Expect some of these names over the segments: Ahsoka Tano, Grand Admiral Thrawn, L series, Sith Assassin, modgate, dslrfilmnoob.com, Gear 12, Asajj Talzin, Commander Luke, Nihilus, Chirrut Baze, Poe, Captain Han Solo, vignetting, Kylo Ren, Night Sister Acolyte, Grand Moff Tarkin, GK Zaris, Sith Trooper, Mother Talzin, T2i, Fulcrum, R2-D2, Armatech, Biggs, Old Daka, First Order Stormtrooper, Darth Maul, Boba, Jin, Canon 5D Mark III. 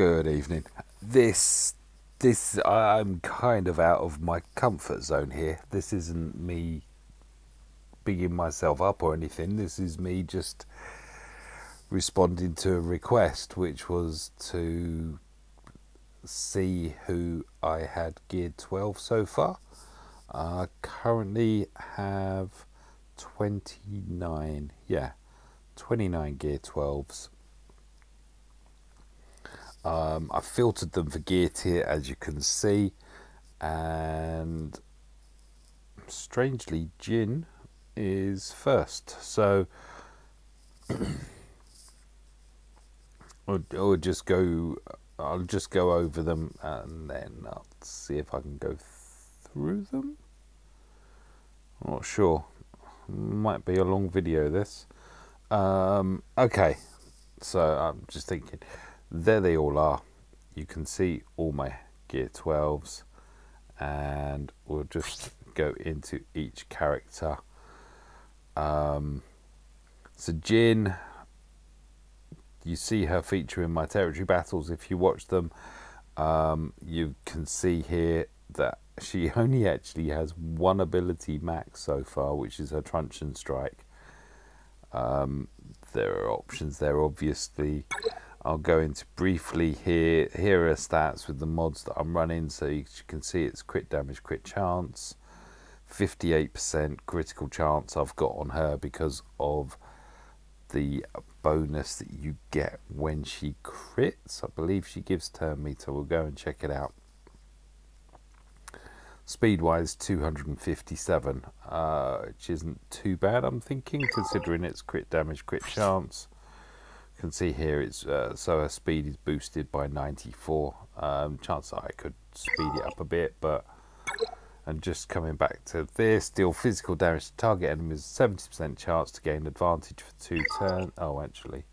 Good evening. This I'm kind of out of my comfort zone here. This isn't me bigging myself up or anything. This is me just responding to a request, which was to see who I had Gear 12 so far. I currently have 29, 29 Gear 12s. I filtered them for gear tier, as you can see, and strangely Jin is first, so I'll just go over them, and then I'll see if I can go through them. I'm not sure, might be a long video this. Okay, so I'm just thinking, there they all are. You can see all my Gear 12s, and we'll just go into each character. So Jin, you see her feature in my territory battles if you watch them. You can see here that she only actually has one ability max so far, which is her truncheon strike. There are options there, obviously. I'll go into briefly here. Here are stats with the mods that I'm running, so you can see it's crit damage, crit chance, 58% critical chance I've got on her because of the bonus that you get when she crits. I believe she gives turn meter. We'll go and check it out. Speed-wise, 257, which isn't too bad, I'm thinking, considering it's crit damage, crit chance. Can see here it's so her speed is boosted by 94. Chance that I could speed it up a bit, but and just coming back to this, deal physical damage to target enemies, 70% chance to gain advantage for 2 turns. Oh, actually,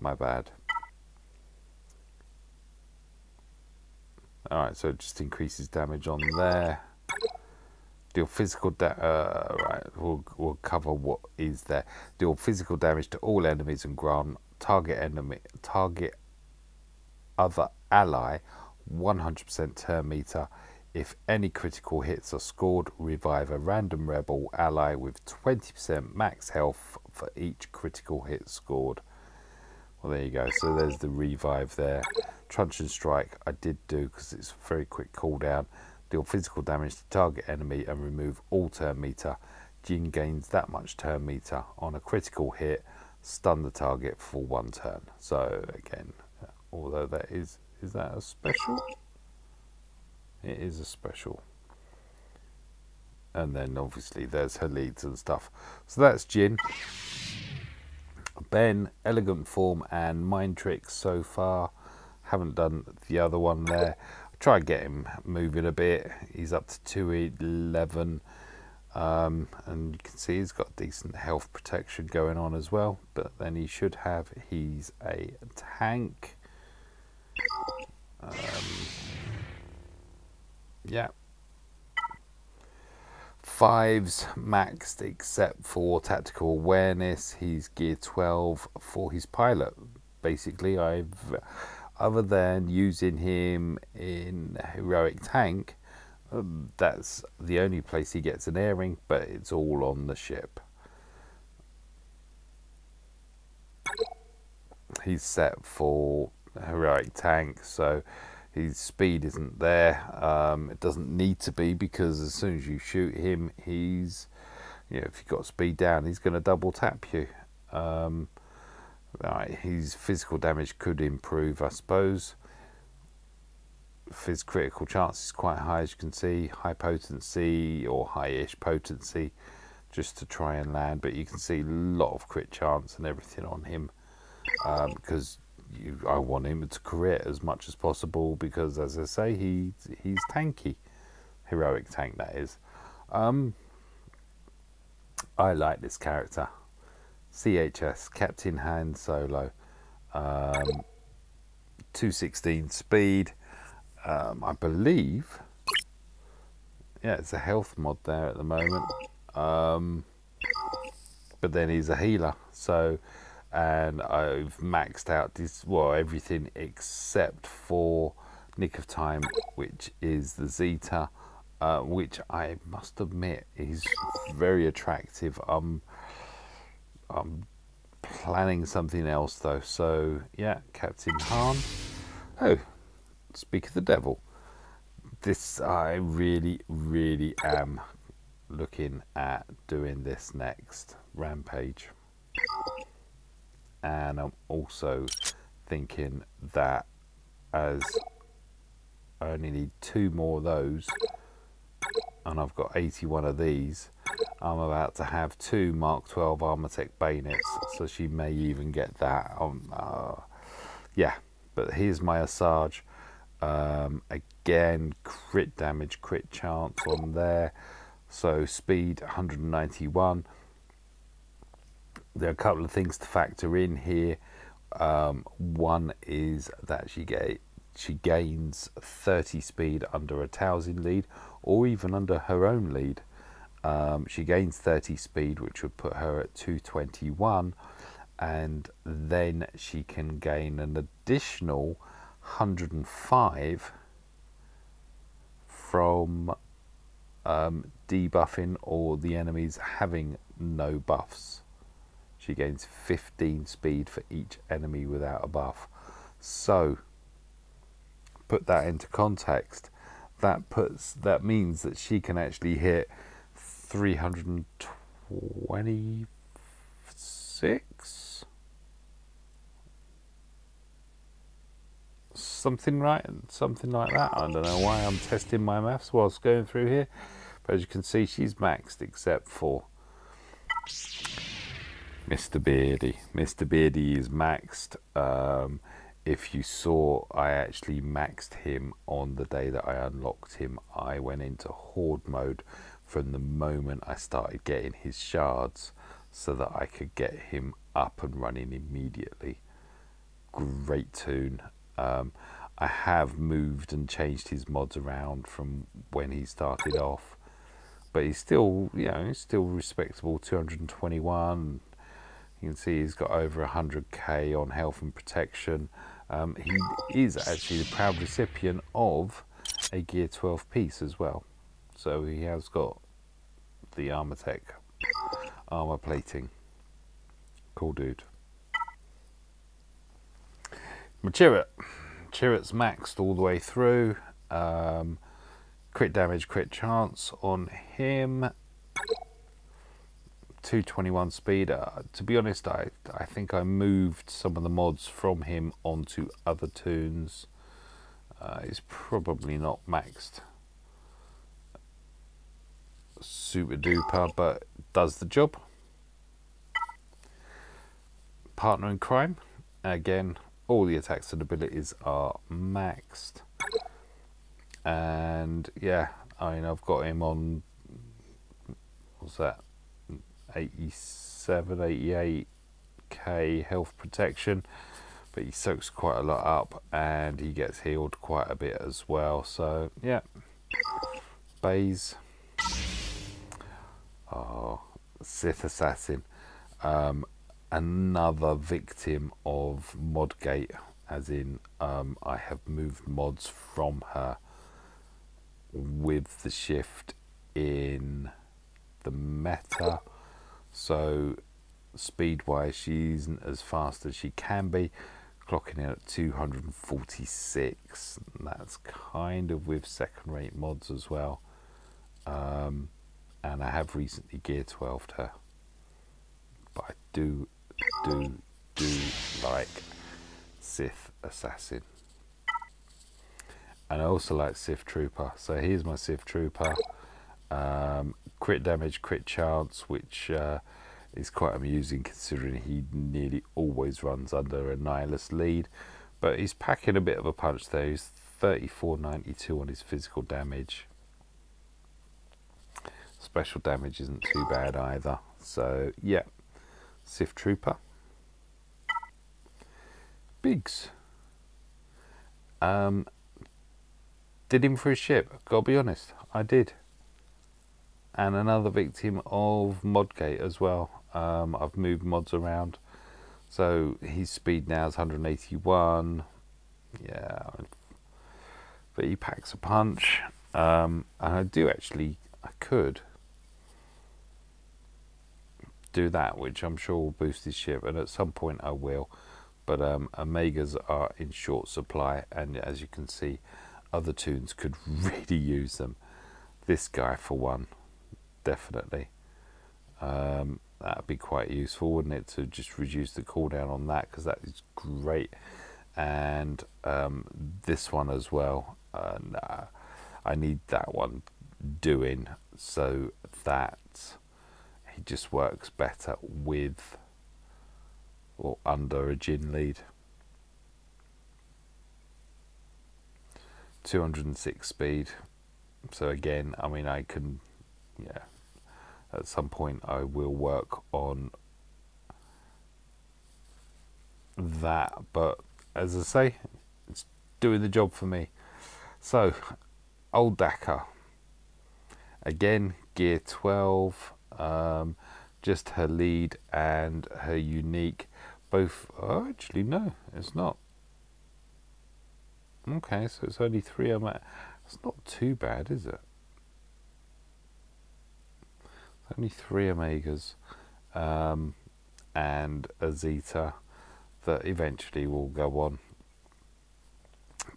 my bad. All right, so it just increases damage on there. Deal physical damage, right, we'll cover what is there. Deal physical damage to all enemies and grant target other ally 100% turn meter. If any critical hits are scored, revive a random rebel ally with 20% max health for each critical hit scored. Well, there you go, so there's the revive there. Truncheon strike I did do because it's a very quick cooldown. Deal physical damage to target enemy and remove all turn meter. Jin gains that much turn meter. On a critical hit, stun the target for 1 turn. So again, although that is that a special? It is a special. And then obviously there's her leads and stuff. So that's Jin. Ben, elegant form and mind tricks so far. Haven't done the other one there. Try and get him moving a bit. He's up to 211, and you can see he's got decent health protection going on as well, but then he should have, he's a tank. Yeah, 5s maxed except for tactical awareness. He's Gear 12 for his pilot. Basically, other than using him in heroic tank, that's the only place he gets an airing, but it's all on the ship. He's set for heroic tank, so his speed isn't there. It doesn't need to be, because as soon as you shoot him, he's, you know, if you've got speed down, he's going to double tap you. Right, his physical damage could improve, I suppose. His critical chance is quite high, as you can see. High potency, or high-ish potency, just to try and land. But you can see a lot of crit chance and everything on him, because I want him to crit as much as possible, because, as I say, he's tanky. Heroic tank, that is. I like this character. CHS, Captain Han Solo, 216 speed, I believe. Yeah, it's a health mod there at the moment, but then he's a healer, so and I've maxed out this, well, everything except for Nick of Time, which is the Zeta, which I must admit is very attractive. I'm planning something else though, so yeah, Captain Han. Oh, speak of the devil. This, I really, really am looking at doing this next Rampage. And I'm also thinking that as I only need 2 more of those, and I've got 81 of these, I'm about to have 2 Mark 12 Armatech bayonets, so she may even get that. Yeah, but here's my Asajj. Again, crit damage, crit chance on there. So speed 191. There are a couple of things to factor in here. One is that she gains 30 speed under a Talzin lead, or even under her own lead. She gains 30 speed, which would put her at 221, and then she can gain an additional 105 from debuffing or the enemies having no buffs. She gains 15 speed for each enemy without a buff. So put that into context, that means that she can actually hit 326, something like that. I don't know why I'm testing my maths whilst going through here, but as you can see, she's maxed except for Mr. Beardy. Mr. Beardy is maxed. If you saw, I actually maxed him on the day that I unlocked him. I went into horde mode from the moment I started getting his shards, so that I could get him up and running immediately. Great tune. I have moved and changed his mods around from when he started off, but he's still, you know, he's still respectable. 221. You can see he's got over 100k on health and protection. He is actually the proud recipient of a Gear 12 piece as well. So he has got the Armatech armor plating. Cool dude. Chirrut. Chirrut's maxed all the way through. Crit damage, crit chance on him. 221 speed. To be honest, I think I moved some of the mods from him onto other tunes. It's probably not maxed super duper, but does the job. Partner in crime. Again, all the attacks and abilities are maxed. And yeah, I mean, I've got him on, what's that, 87, 88k health protection, but he soaks quite a lot up and he gets healed quite a bit as well. So yeah, Baze. Oh, Sith Assassin, another victim of modgate, as in I have moved mods from her with the shift in the meta. So speed wise, she isn't as fast as she can be, clocking in at 246, and that's kind of with second rate mods as well. And I have recently Gear 12'd her, but I do like Sith Assassin, and I also like Sith Trooper. So here's my Sith Trooper. Crit damage, crit chance, which is quite amusing considering he nearly always runs under a Nihilus lead, but he's packing a bit of a punch there. He's 3492 on his physical damage. Special damage isn't too bad either. So yeah, Sith Trooper. Biggs. Did him for his ship, gotta be honest, I did. And another victim of modgate as well. I've moved mods around, So his speed now is 181. Yeah, but he packs a punch. And I do actually, I could do that, which I'm sure will boost his ship, and at some point I will. But Omegas are in short supply, and as you can see, other toons could really use them. This guy for one, definitely. That'd be quite useful, wouldn't it, to just reduce the cooldown on that, because that is great. And this one as well. Nah, I need that one doing so that he just works better with or under a gin lead. 206 speed. So again, I mean, I can, yeah, at some point I will work on that, but as I say, it's doing the job for me. So Old Daka, again, Gear 12, just her lead and her unique, both, oh, actually no, it's not. Okay, so it's only three I'm at. It's not too bad, is it? Only three Omegas and a Zeta that eventually will go on.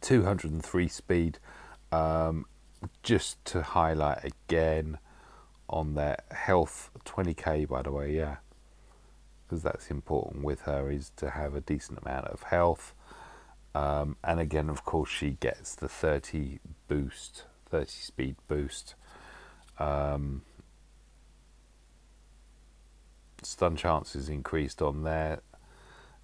203 speed, just to highlight again on their health. 20k, by the way, yeah, because that's important with her, is to have a decent amount of health. And again, of course, she gets the 30 boost, 30 speed boost. Stun chances increased on there,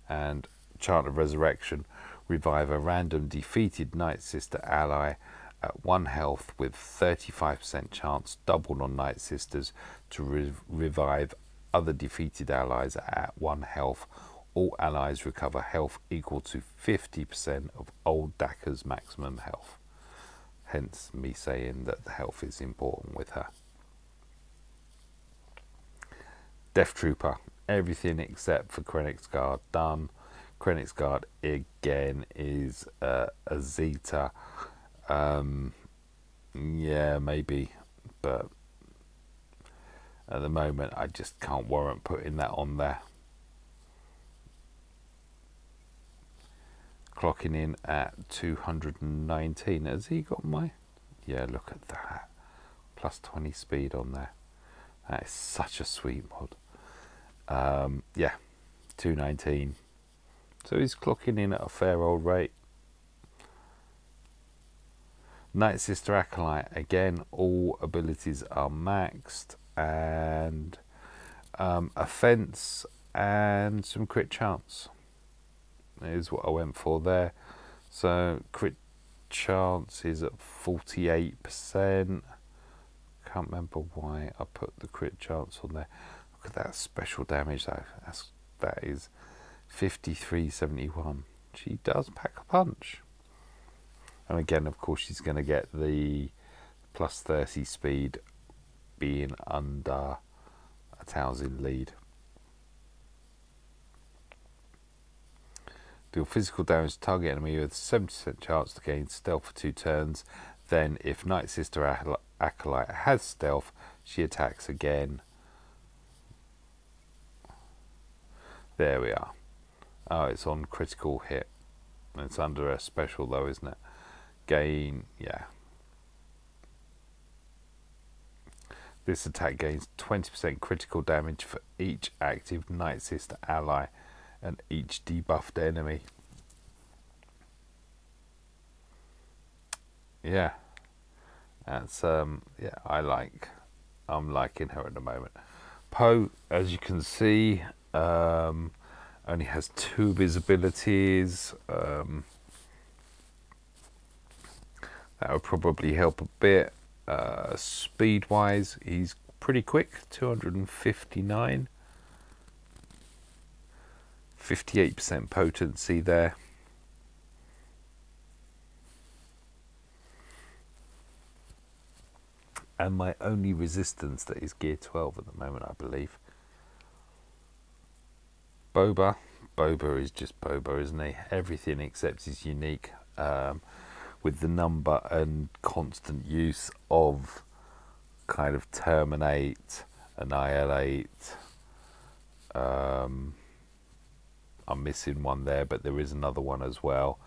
and Chant of Resurrection, revive a random defeated Night Sister ally at 1 health with 35% chance, doubled on Night Sisters, to revive other defeated allies at 1 health. All allies recover health equal to 50% of Old Daka's maximum health. Hence me saying that the health is important with her. Death Trooper, everything except for Krennic's Guard done. Krennic's Guard again is a Zeta. Yeah, maybe, but at the moment I just can't warrant putting that on there. Clocking in at 219. Has he got my? Yeah, look at that. Plus 20 speed on there. That is such a sweet mod. Yeah, 219. So he's clocking in at a fair old rate. Night Sister Acolyte. Again, all abilities are maxed. And offense and some crit chance is what I went for there. So crit chance is at 48%. Can't remember why I put the crit chance on there. Look at that special damage though. That is 53.71. She does pack a punch. And again, of course, she's going to get the plus 30 speed being under a Talzin lead. Deal physical damage to target enemy with 70% chance to gain stealth for 2 turns. Then, if Night Sister Acolyte has stealth, she attacks again. There we are. Oh, it's on critical hit. It's under a special though, isn't it? Gain, yeah. This attack gains 20% critical damage for each active Night Sister ally and each debuffed enemy. Yeah, that's yeah, I'm liking her at the moment. Poe, as you can see, only has 2 of his abilities. That would probably help a bit. Speed wise, he's pretty quick, 259. 58% potency there. And my only resistance that is Gear 12 at the moment, I believe. Boba. Boba is just Boba, isn't he? Everything except is unique, with the number and constant use of kind of terminate, annihilate. I'm missing one there, but there is another one as well.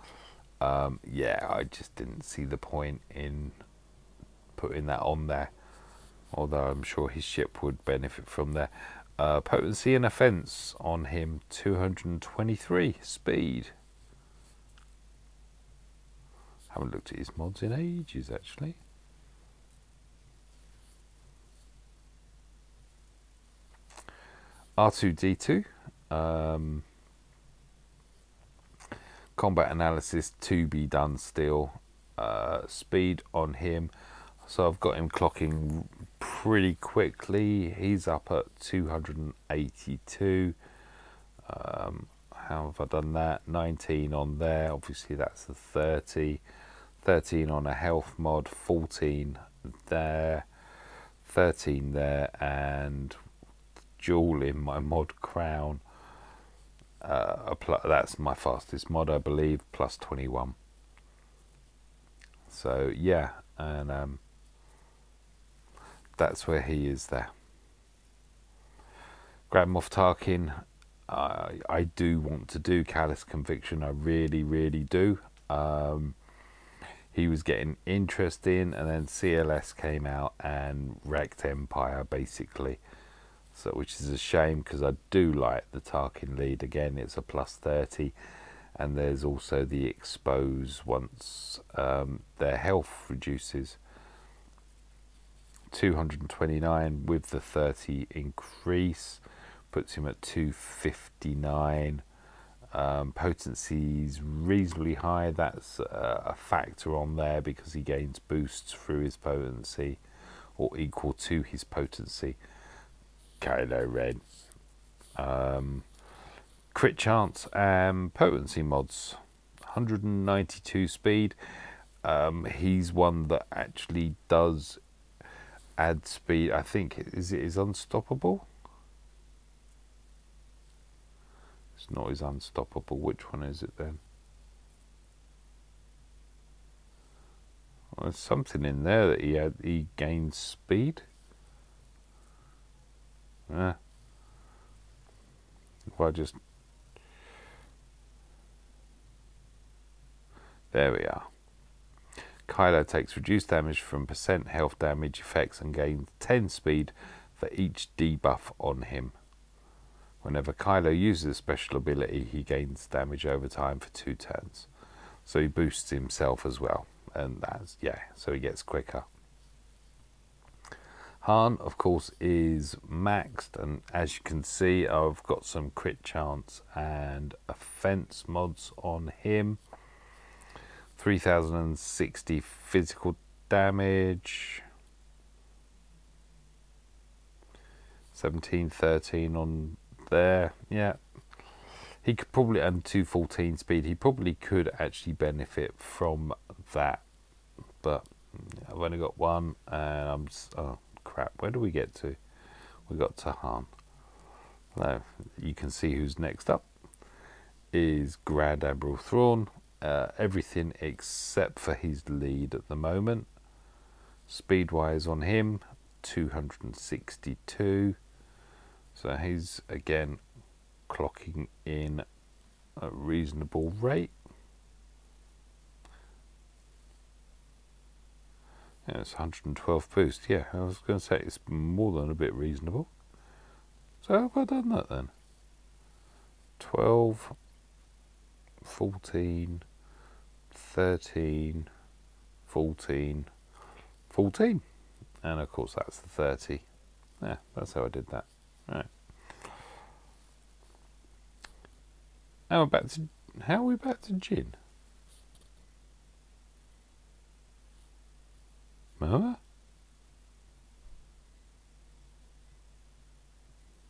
Yeah, I just didn't see the point in putting that on there, although I'm sure his ship would benefit from there. Potency and offense on him, 223 speed. Haven't looked at his mods in ages, actually. R2-D2, combat analysis to be done still, speed on him. So I've got him clocking pretty quickly. He's up at 282. How have I done that? 19 on there. Obviously that's the 30. 13 on a health mod. 14 there. 13 there. And jewel in my mod crown. That's my fastest mod, I believe. Plus 21. So yeah. And that's where he is there. Grand Moff Tarkin, I do want to do Callous Conviction. I really, really do. He was getting interesting, and then CLS came out and wrecked Empire, basically. So, which is a shame, because I do like the Tarkin lead. Again, it's a plus 30. And there's also the expose once their health reduces. 229 with the 30 increase puts him at 259. Potency's reasonably high. That's a factor on there because he gains boosts through his potency, or equal to his potency. Kylo Ren. Crit chance and potency mods. 192 speed. He's one that actually does add speed. I think it is unstoppable. It's not his unstoppable. Which one is it then? Well, there's something in there that he gains speed. If I just, there we are. Kylo takes reduced damage from percent health damage effects and gains 10 speed for each debuff on him. Whenever Kylo uses a special ability, he gains damage over time for 2 turns. So he boosts himself as well. And that's, yeah, so he gets quicker. Han, of course, is maxed. And as you can see, I've got some crit chance and offense mods on him. 3060 physical damage, 1713 on there. Yeah, he could probably, and 214 speed. He probably could actually benefit from that, but I've only got one, and I'm just, oh crap! Where do we get to? We got to Han. Now you can see who's next up is Grand Admiral Thrawn. Everything except for his lead at the moment. Speed-wise on him, 262. So he's, again, clocking in a reasonable rate. Yeah, it's 112 boost. Yeah, I was going to say it's more than a bit reasonable. So how have I done that then? 12, 14... 13, 14, 14, and of course that's the 30. Yeah, that's how I did that. Right. Now we're back to, how are we back to Jyn? Remember?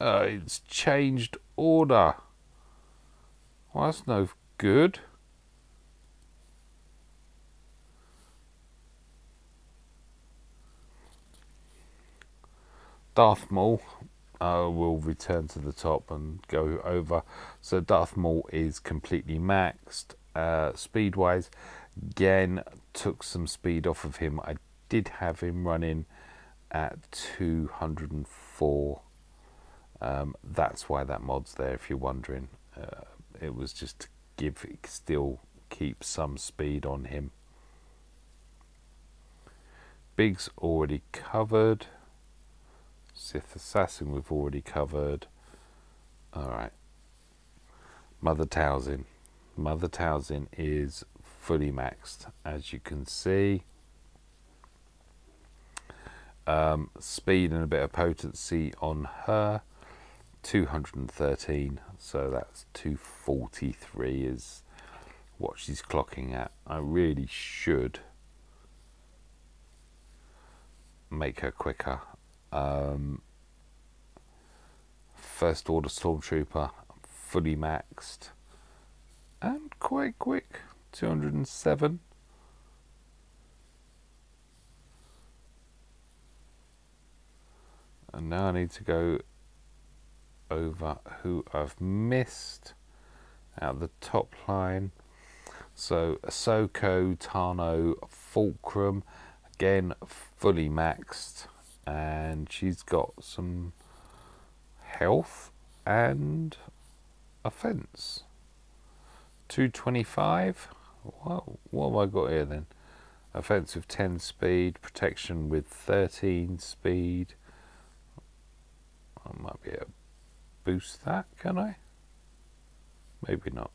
It's changed order. Well, that's no good. Darth Maul, will return to the top and go over. So Darth Maul is completely maxed speed-wise. Again, took some speed off of him. I did have him running at 204. That's why that mod's there, if you're wondering. It was just to still keep some speed on him. Biggs already covered. Sith Assassin we've already covered. Alright. Mother Talzin. Mother Talzin is fully maxed, as you can see. Speed and a bit of potency on her. 213, so that's 243 is what she's clocking at. I really should make her quicker. First Order Stormtrooper, fully maxed and quite quick, 207. And now I need to go over who I've missed out the top line. So Ahsoka Tano, Fulcrum, again fully maxed, and she's got some health and offense. 225. What have I got here then? Offense with 10 speed, protection with 13 speed. I might be able to boost that, can I? Maybe not.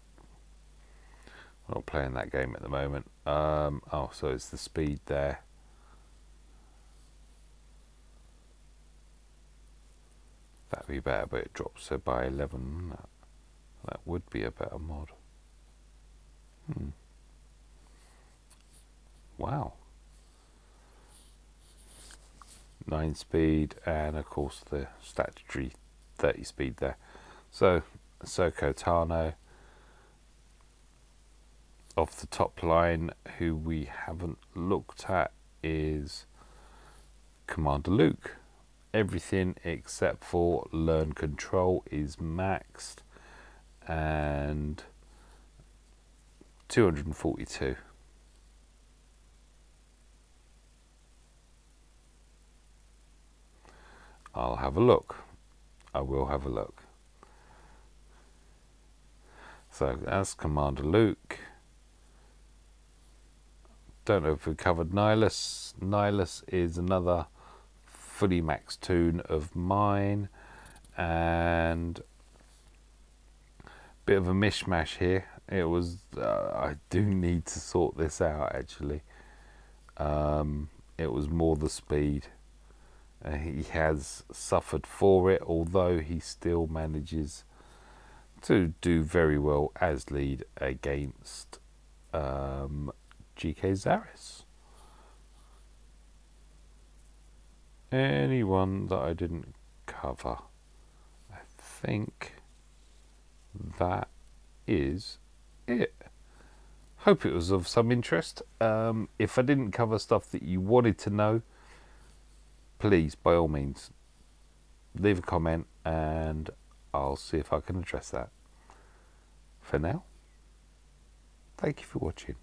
I'm not playing that game at the moment. Oh, so it's the speed there. That'd be better, but it drops her by 11, wouldn't it? That would be a better mod. Wow. 9 speed, and of course the statutory 30 speed there. So Ahsoka Tano off the top line. Who we haven't looked at is Commander Luke. Everything except for learn control is maxed, and 242. I'll have a look. I will have a look. So that's Commander Luke. Don't know if we covered Nihilus. Nihilus is another fully maxed tune of mine, and bit of a mishmash here. It was I do need to sort this out actually. It was more the speed. He has suffered for it, although he still manages to do very well as lead against GK Zaris. Anyone that I didn't cover, I think that is it. Hope it was of some interest. If I didn't cover stuff that you wanted to know, please, by all means, leave a comment and I'll see if I can address that. For now, thank you for watching.